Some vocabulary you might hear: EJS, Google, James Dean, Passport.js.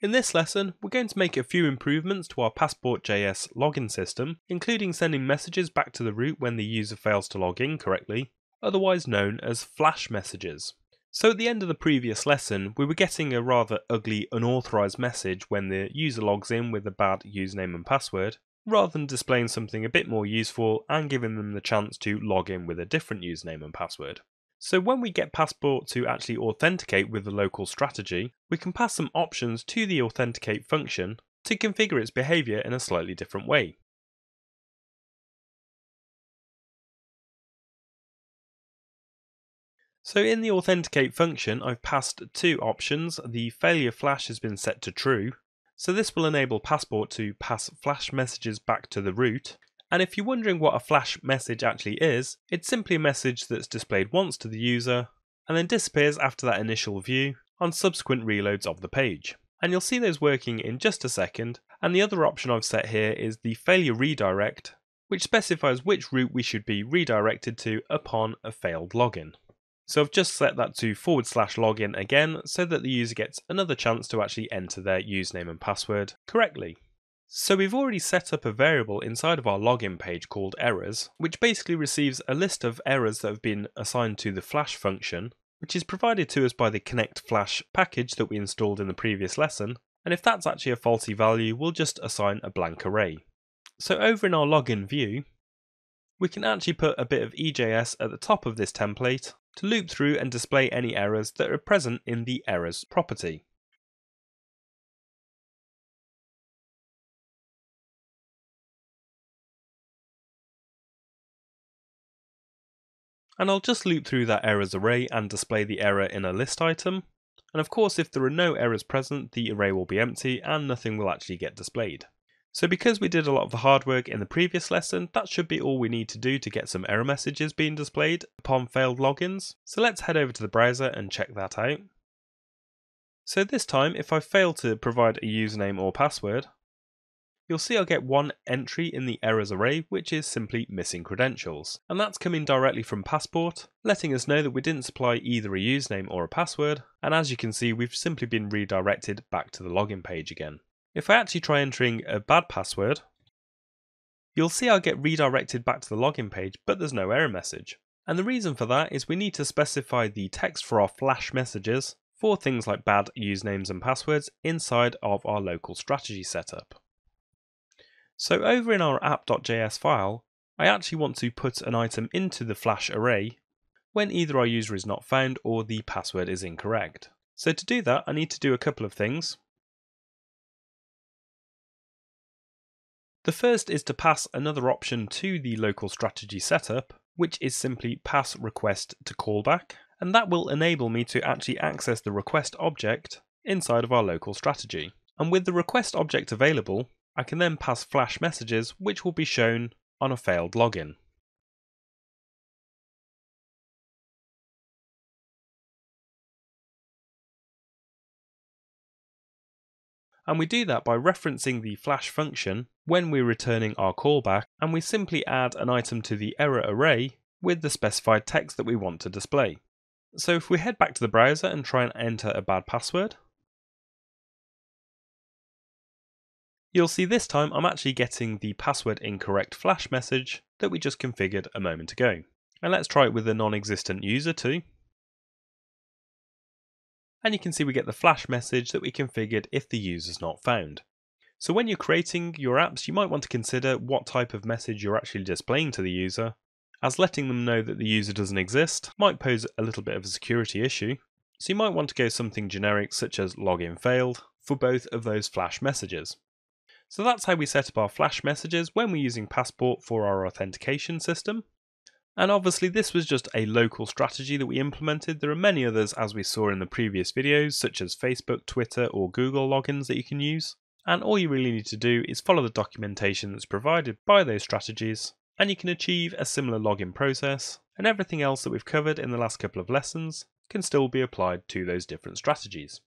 In this lesson, we're going to make a few improvements to our Passport.js login system, including sending messages back to the root when the user fails to log in correctly, otherwise known as flash messages. So at the end of the previous lesson, we were getting a rather ugly unauthorized message when the user logs in with a bad username and password, rather than displaying something a bit more useful and giving them the chance to log in with a different username and password. So when we get Passport to actually authenticate with the local strategy, we can pass some options to the authenticate function to configure its behavior in a slightly different way. So in the authenticate function, I've passed two options. The failure flash has been set to true, so this will enable Passport to pass flash messages back to the root. And if you're wondering what a flash message actually is, it's simply a message that's displayed once to the user and then disappears after that initial view on subsequent reloads of the page. And you'll see those working in just a second. And the other option I've set here is the failure redirect, which specifies which route we should be redirected to upon a failed login. So I've just set that to /login again so that the user gets another chance to actually enter their username and password correctly. So we've already set up a variable inside of our login page called errors, which basically receives a list of errors that have been assigned to the flash function, which is provided to us by the connect-flash package that we installed in the previous lesson. And if that's actually a faulty value, we'll just assign a blank array. So over in our login view, we can actually put a bit of EJS at the top of this template to loop through and display any errors that are present in the errors property. And I'll just loop through that errors array and display the error in a list item. And of course, if there are no errors present, the array will be empty and nothing will actually get displayed. So because we did a lot of the hard work in the previous lesson, that should be all we need to do to get some error messages being displayed upon failed logins. So let's head over to the browser and check that out. So this time, if I fail to provide a username or password, you'll see I'll get one entry in the errors array, which is simply missing credentials. And that's coming directly from Passport, letting us know that we didn't supply either a username or a password. And as you can see, we've simply been redirected back to the login page again. If I actually try entering a bad password, you'll see I'll get redirected back to the login page, but there's no error message. And the reason for that is we need to specify the text for our flash messages for things like bad usernames and passwords inside of our local strategy setup. So over in our app.js file, I actually want to put an item into the flash array when either our user is not found or the password is incorrect. So to do that, I need to do a couple of things. The first is to pass another option to the local strategy setup, which is simply pass request to callback, and that will enable me to actually access the request object inside of our local strategy. And with the request object available, I can then pass flash messages, which will be shown on a failed login. And we do that by referencing the flash function when we're returning our callback, and we simply add an item to the error array with the specified text that we want to display. So if we head back to the browser and try and enter a bad password, you'll see this time I'm actually getting the password incorrect flash message that we just configured a moment ago. And let's try it with a non-existent user too. And you can see we get the flash message that we configured if the user's not found. So when you're creating your apps, you might want to consider what type of message you're actually displaying to the user, as letting them know that the user doesn't exist might pose a little bit of a security issue. So you might want to go something generic such as login failed for both of those flash messages. So that's how we set up our flash messages when we're using Passport for our authentication system. And obviously this was just a local strategy that we implemented. There are many others, as we saw in the previous videos, such as Facebook, Twitter or Google logins that you can use. And all you really need to do is follow the documentation that's provided by those strategies, and you can achieve a similar login process, and everything else that we've covered in the last couple of lessons can still be applied to those different strategies.